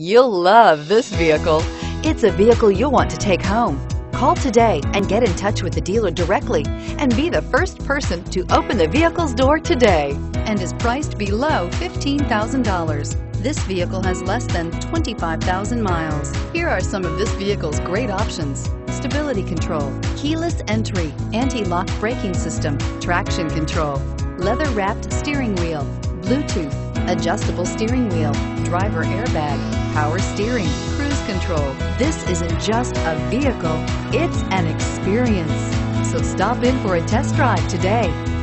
You'll love this vehicle. It's a vehicle you'll want to take home. Call today and get in touch with the dealer directly and be the first person to open the vehicle's door today, and is priced below $15,000. This vehicle has less than 25,000 miles. Here are some of this vehicle's great options: stability control, keyless entry, anti-lock braking system, traction control, leather-wrapped steering wheel, Bluetooth, adjustable steering wheel, driver airbag, power steering, cruise control. This isn't just a vehicle, it's an experience. So stop in for a test drive today.